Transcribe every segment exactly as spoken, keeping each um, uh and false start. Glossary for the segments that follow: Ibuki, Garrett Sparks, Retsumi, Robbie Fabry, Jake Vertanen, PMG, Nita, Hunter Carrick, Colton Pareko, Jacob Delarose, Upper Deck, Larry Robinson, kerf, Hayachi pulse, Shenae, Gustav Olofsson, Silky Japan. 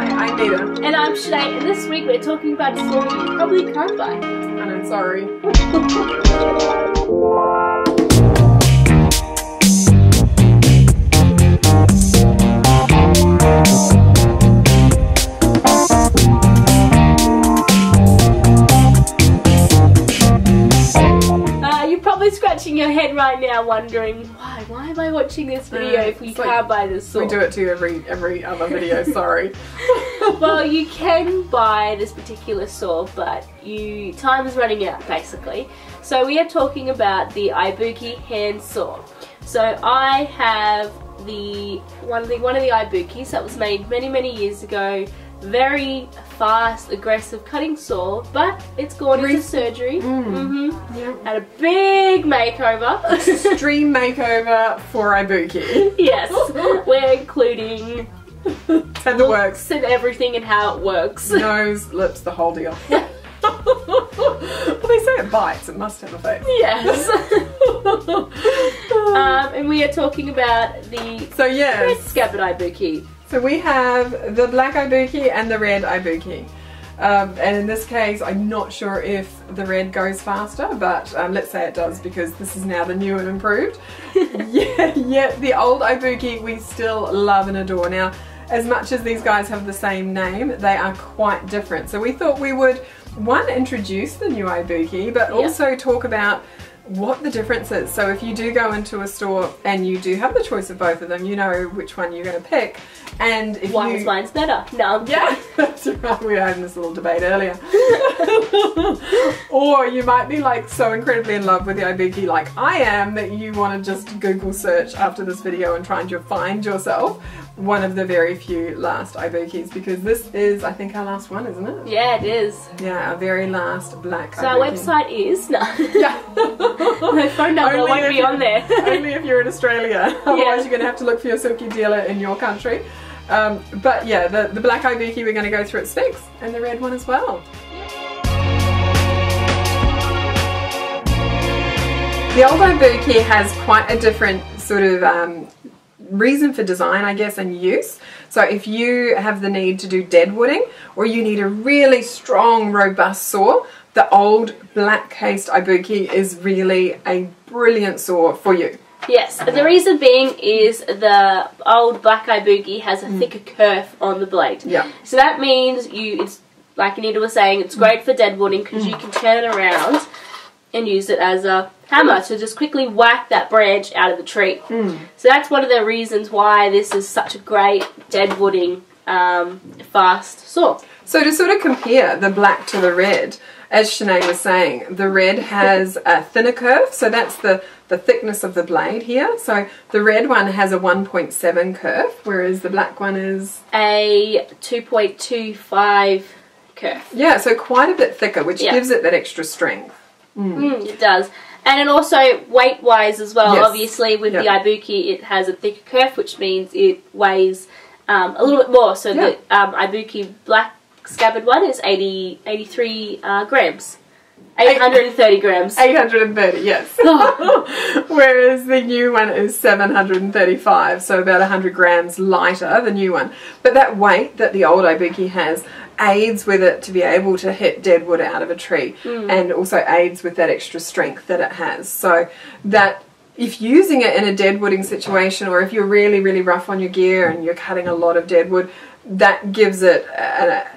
Hi, I'm Nita. And I'm Shenae, and this week we're talking about a song you probably can't buy. And I'm sorry. Uh, you're probably scratching your head right now wondering, why? Why am I watching this video uh, if we can't like, buy this song? We do it to every, every other video, sorry. Well, you can buy this particular saw, but you time is running out, basically. So we are talking about the Ibuki hand saw. So I have the one of the one of the Ibukis that was made many many years ago. Very fast, aggressive cutting saw, but it's gone into surgery. Mm. Mm-hmm. Yeah. Had a big makeover. Extreme makeover for Ibuki. Yes, we're including and the works and everything and how it works. Nose, lips, the whole deal. Well, they say it bites, it must have a bite. Yes. um, and we are talking about the so yeah red scabbard Ibuki. So we have the black Ibuki and the red Ibuki. Um, and in this case, I'm not sure if the red goes faster, but um, let's say it does because this is now the new and improved. yeah, yeah, the old Ibuki we still love and adore. Now, as much as these guys have the same name, they are quite different. So we thought we would, one, introduce the new Ibuki, but also yeah. talk about what the difference is. So if you do go into a store and you do have the choice of both of them, you know which one you're going to pick. And if Why you... is mine's better? No. Yeah, that's right. We were having this little debate earlier. Or you might be like so incredibly in love with the Ibuki like I am that you want to just Google search after this video and try and find yourself one of the very few last Ibukis, because this is, I think, our last one, isn't it? Yeah, it is. Yeah, our very last black so Ibuki. So our website is... No. Yeah. My phone number only won't be on there. Only if you're in Australia. Otherwise yeah. you're going to have to look for your Silky dealer in your country. Um, but yeah, the, the black Ibuki we're going to go through at six, and the red one as well. The old Ibuki has quite a different sort of... Um, reason for design, I guess, and use. So if you have the need to do deadwooding or you need a really strong, robust saw, the old black cased Ibuki is really a brilliant saw for you. Yes, the reason being is the old black Ibuki has a mm. thicker kerf on the blade. Yeah. So that means you, it's like Anita was saying, it's great for deadwooding because mm. you can turn it around and use it as a hammer to just quickly whack that branch out of the tree. Mm. So that's one of the reasons why this is such a great deadwooding um, fast saw. So to sort of compare the black to the red, as Shenae was saying, the red has a thinner curve, so that's the, the thickness of the blade here. So the red one has a one point seven curve, whereas the black one is... a two point two five curve. Yeah, so quite a bit thicker, which yeah. gives it that extra strength. Mm. Mm, it does. And it also weight-wise as well, yes. obviously with yep. the Ibuki it has a thicker kerf, which means it weighs um, a little bit more. So yep. the um, Ibuki black scabbard one is eighty, eighty-three uh, grams. eight hundred thirty grams. eight hundred thirty, yes. Oh. Whereas the new one is seven hundred thirty-five, so about one hundred grams lighter, the new one. But that weight that the old Ibuki has aids with it to be able to hit deadwood out of a tree, mm. and also aids with that extra strength that it has. So that if using it in a deadwooding situation, or if you're really, really rough on your gear and you're cutting a lot of deadwood, that gives it an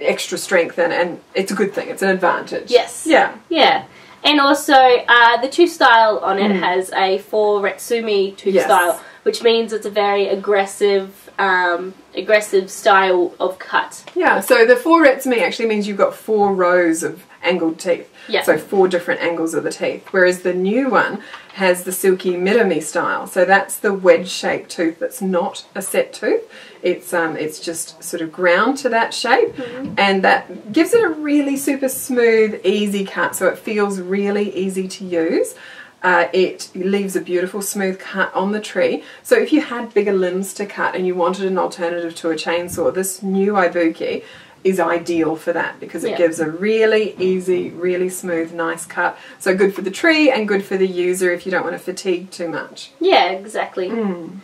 extra strength, and, and it's a good thing, it's an advantage. Yes. Yeah. Yeah. And also uh, the tooth style on it mm. has a four Retsumi tooth yes. style, which means it's a very aggressive um, aggressive style of cut. Yeah, so the four Retsumi actually means you've got four rows of angled teeth. Yeah. So four different angles of the teeth, whereas the new one has the Silky Midami style. So that's the wedge-shaped tooth that's not a set tooth. It's um, it's just sort of ground to that shape, mm-hmm. and that gives it a really super smooth, easy cut. So it feels really easy to use. Uh, it leaves a beautiful smooth cut on the tree. So if you had bigger limbs to cut and you wanted an alternative to a chainsaw, this new Ibuki is ideal for that, because it yeah. gives a really easy, really smooth, nice cut. So good for the tree and good for the user if you don't want to fatigue too much. Yeah, exactly. Mm.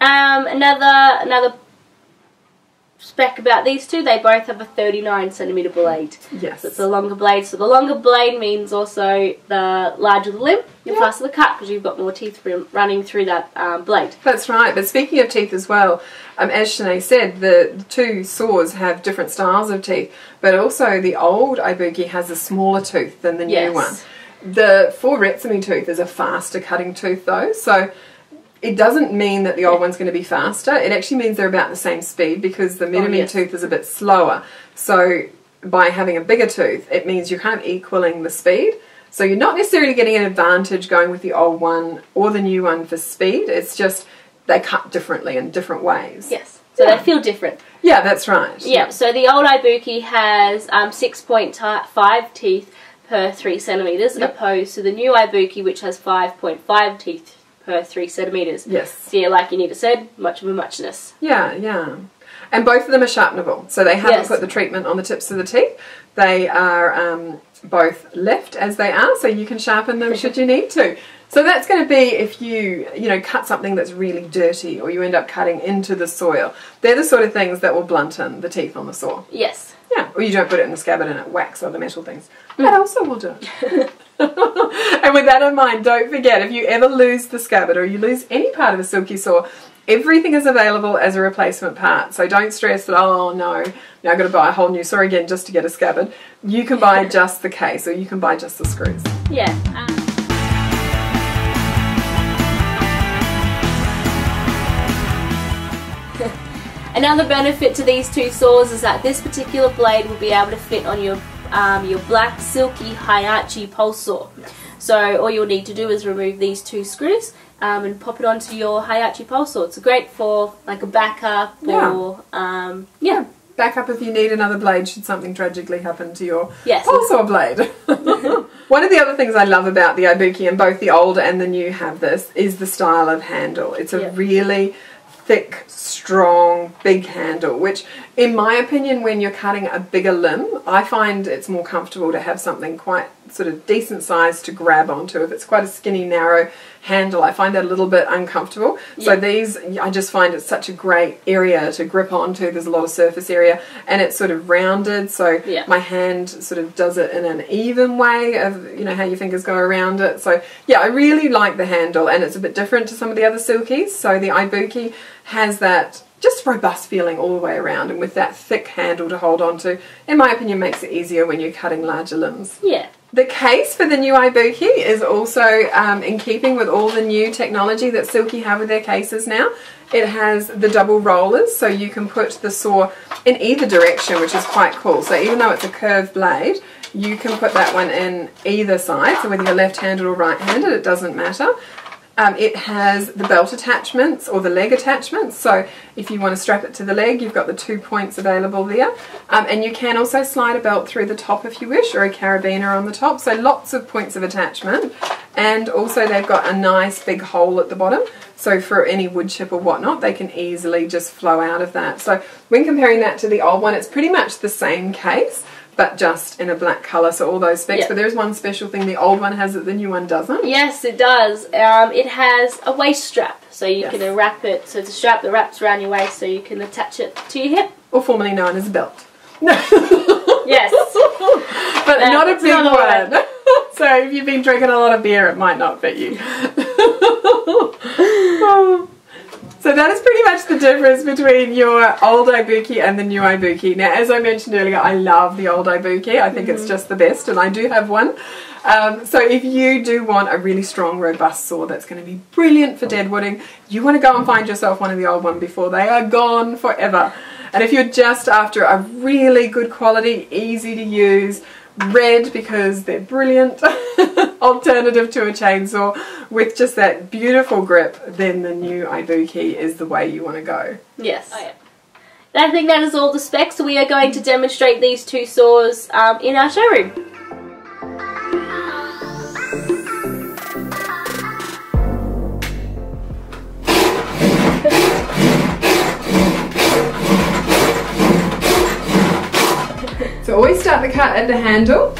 Um, another another spec about these two, they both have a thirty-nine centimeter blade. Yes. So it's a longer blade. So the longer blade means also the larger the limb, you're yeah. faster the cut because you've got more teeth running through that um, blade. That's right. But speaking of teeth as well, um, as Shenae said, the two saws have different styles of teeth, but also the old Ibuki has a smaller tooth than the new yes. one. The four retsumi tooth is a faster cutting tooth though, so it doesn't mean that the old one's going to be faster. It actually means they're about the same speed because the minimi oh, yes. tooth is a bit slower. So by having a bigger tooth, it means you're kind of equaling the speed. So you're not necessarily getting an advantage going with the old one or the new one for speed. It's just they cut differently in different ways. Yes. So yeah. they feel different. Yeah, that's right. Yeah. So the old Ibuki has um, six point five teeth per three centimeters, yep. opposed to the new Ibuki, which has five point five teeth per three centimeters. Yes. So yeah, like Anita said, much of a muchness. Yeah, yeah. And both of them are sharpenable, so they haven't yes. put the treatment on the tips of the teeth. They are um, both left as they are, so you can sharpen them should you need to. So that's going to be if you, you know, cut something that's really dirty or you end up cutting into the soil. They're the sort of things that will blunten the teeth on the saw. Yes. Yeah, or you don't put it in the scabbard and it whacks or the metal things. Mm. That also will do it. And with that in mind, don't forget, if you ever lose the scabbard or you lose any part of a silky saw, everything is available as a replacement part. So don't stress that, oh no, now I've got to buy a whole new saw again just to get a scabbard. You can buy just the case, or you can buy just the screws. Yeah. Um. Another benefit to these two saws is that this particular blade will be able to fit on your um, your black silky Hayachi pulse saw. Yes. So all you'll need to do is remove these two screws um, and pop it onto your Hayachi pulse saw. It's great for like a backup yeah. or um, yeah. backup if you need another blade should something tragically happen to your yes. pulse saw blade. One of the other things I love about the Ibuki, and both the old and the new have this, is the style of handle. It's a yep. really thick, strong, big handle, which in my opinion when you're cutting a bigger limb, I find it's more comfortable to have something quite sort of decent size to grab onto. If it's quite a skinny, narrow handle, I find that a little bit uncomfortable. Yeah. So these, I just find it's such a great area to grip onto. There's a lot of surface area and it's sort of rounded, so yeah. my hand sort of does it in an even way of, you know, how your fingers go around it. So yeah, I really like the handle, and it's a bit different to some of the other silkies. So the Ibuki has that just robust feeling all the way around, and with that thick handle to hold on to, in my opinion, makes it easier when you're cutting larger limbs. Yeah. The case for the new Ibuki is also um, in keeping with all the new technology that Silky have with their cases now. It has the double rollers, so you can put the saw in either direction, which is quite cool. So even though it's a curved blade, you can put that one in either side, so whether you're left-handed or right-handed, it doesn't matter. Um, it has the belt attachments or the leg attachments, so if you want to strap it to the leg, you've got the two points available there. Um, and you can also slide a belt through the top if you wish, or a carabiner on the top, so lots of points of attachment. And also they've got a nice big hole at the bottom, so for any wood chip or whatnot, they can easily just flow out of that. So when comparing that to the old one, it's pretty much the same case, but just in a black colour, so all those specs. Yep. But there is one special thing the old one has that the new one doesn't. Yes, it does. Um, it has a waist strap, so you yes. can unwrap it. So it's a strap that wraps around your waist, so you can attach it to your hip. Or formerly known as a belt. No. Yes. But no, not a big one. one. So if you've been drinking a lot of beer, it might not fit you. Oh. So that is pretty much the difference between your old Ibuki and the new Ibuki. Now, as I mentioned earlier, I love the old Ibuki. I think mm-hmm. it's just the best, and I do have one. Um, so if you do want a really strong, robust saw that's going to be brilliant for deadwooding, you want to go and find yourself one of the old ones before they are gone forever. And if you're just after a really good quality, easy to use, red because they're brilliant alternative to a chainsaw with just that beautiful grip, then the new Ibuki is the way you want to go. Yes. Oh, yeah. I think that is all the specs. We are going to demonstrate these two saws um, in our showroom. So always start the cut at the handle.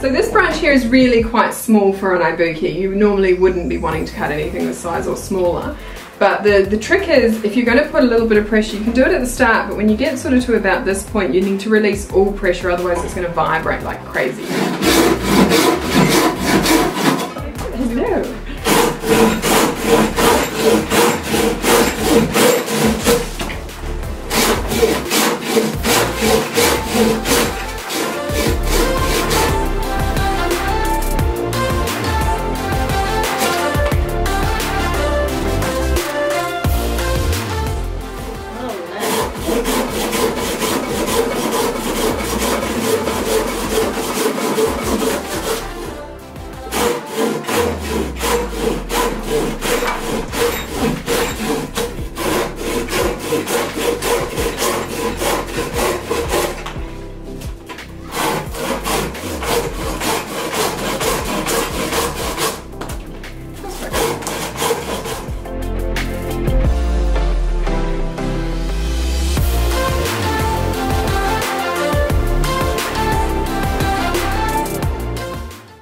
So this branch here here is really quite small for an Ibuki. You normally wouldn't be wanting to cut anything this size or smaller. But the, the trick is, if you're going to put a little bit of pressure, you can do it at the start, but when you get sort of to about this point, you need to release all pressure, otherwise it's going to vibrate like crazy. Hello.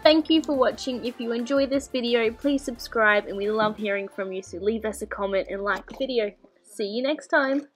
Thank you for watching. If you enjoyed this video, please subscribe, and we love hearing from you, so leave us a comment and like the video. See you next time!